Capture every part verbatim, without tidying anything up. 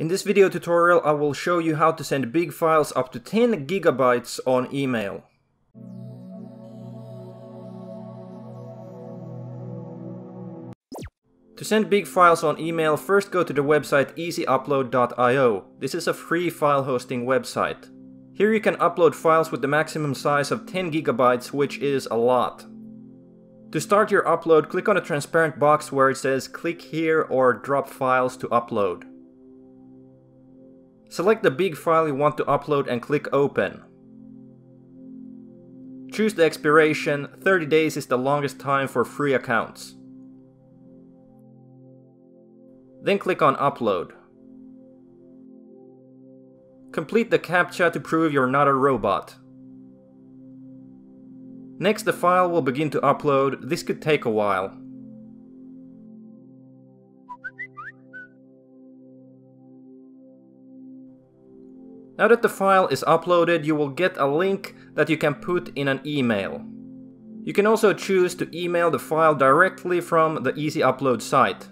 In this video tutorial, I will show you how to send big files up to ten gigabytes on email. To send big files on email, first go to the website easy upload dot i o. This is a free file hosting website. Here you can upload files with the maximum size of ten gigabytes, which is a lot. To start your upload, click on a transparent box where it says click here or drop files to upload. Select the big file you want to upload and click open. Choose the expiration. thirty days is the longest time for free accounts. Then click on upload. Complete the CAPTCHA to prove you're not a robot. Next, the file will begin to upload. This could take a while. Now that the file is uploaded, you will get a link that you can put in an email. You can also choose to email the file directly from the Easy Upload site.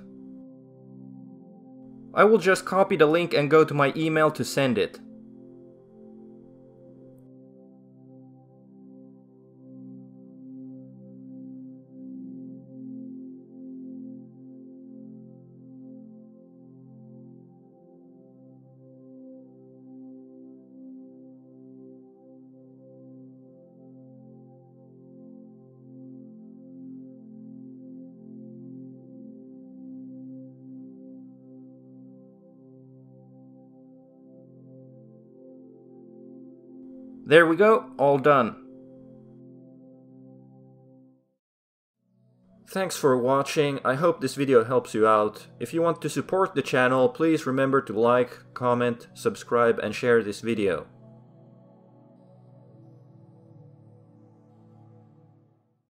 I will just copy the link and go to my email to send it. There we go, all done. Thanks for watching. I hope this video helps you out. If you want to support the channel, please remember to like, comment, subscribe, and share this video.